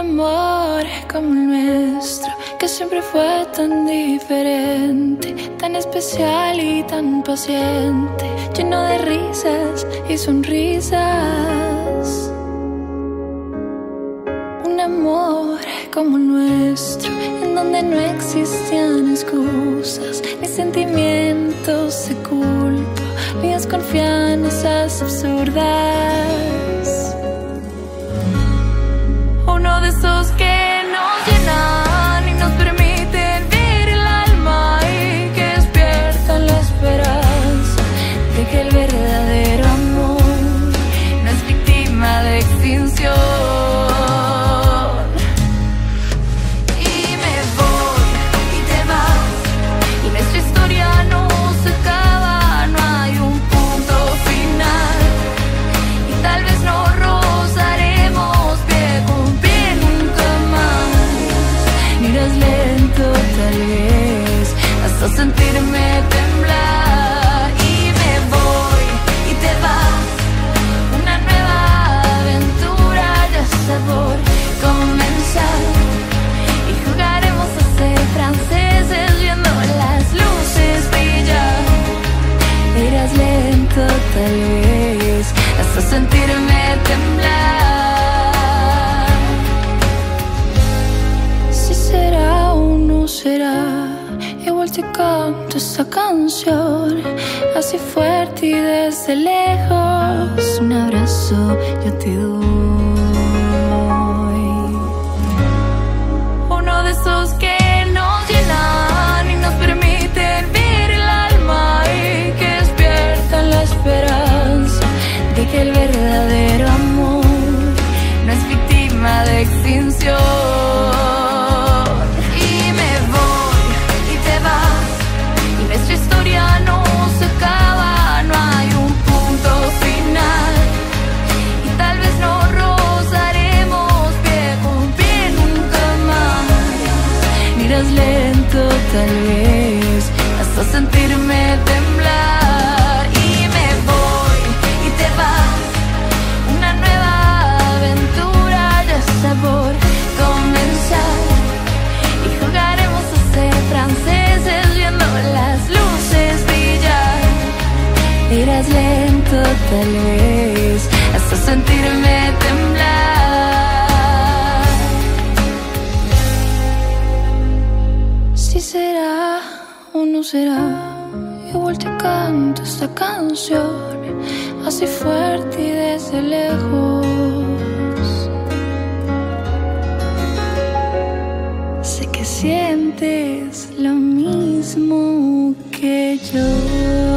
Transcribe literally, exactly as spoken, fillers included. amor como el nuestro, que siempre fue tan diferente, tan especial y tan paciente, lleno de risas y sonrisas. Un amor como el nuestro, en donde no existían excusas, ni sentimientos de culpa, ni desconfianzas absurdas. Uno de esos que nos llenan y nos permiten ver el alma y que despiertan la esperanza de que el verdadero amor no es víctima de extinción. Hasta sentirme temblar, y me voy y te vas, una nueva aventura de sabor comenzar, y jugaremos a ser franceses viendo las luces brillar. Irás lento tal vez hasta sentirme temblar. Si será o no será, igual te canto esta canción, así fuerte y desde lejos, un abrazo yo te doy. Uno de esos que nos llenan y nos permiten ver el alma y que despiertan la esperanza de que el verdadero amor no es víctima de extinción. Tal vez hasta sentirme temblar, y me voy y te vas, una nueva aventura de sabor comenzar, y jugaremos a ser franceses viendo las luces brillar. Irás lento tal vez hasta sentirme temblar. Será o no será, igual te canto esta canción, así fuerte y desde lejos. Sé que sientes lo mismo que yo.